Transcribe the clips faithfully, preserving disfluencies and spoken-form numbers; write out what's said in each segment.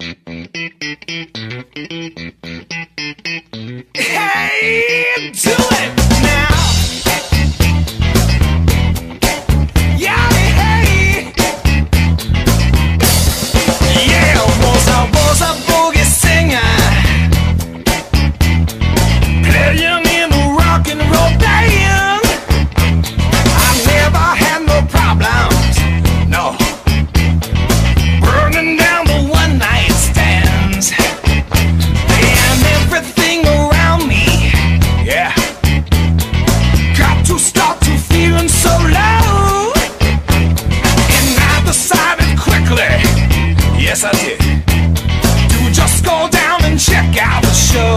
Hey, do it now. Yeah, hey. Yeah, was a was a boogie singer, playing in the rock and roll band. I never had no problems, no. Burning down the one night stands and everything around. Yes, I did. You just go down and check out the show.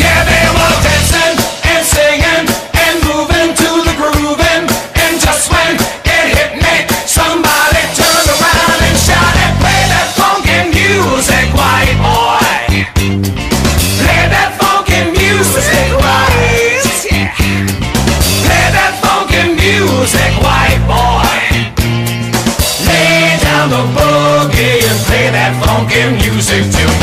Yeah, they were dancing and singing and moving to the grooving. And just when it hit me, somebody turned around and shouted, play that funky music, white boy. Play that funky music, white. Play that funky music, white boy. Lay down the book. Play that funky music too.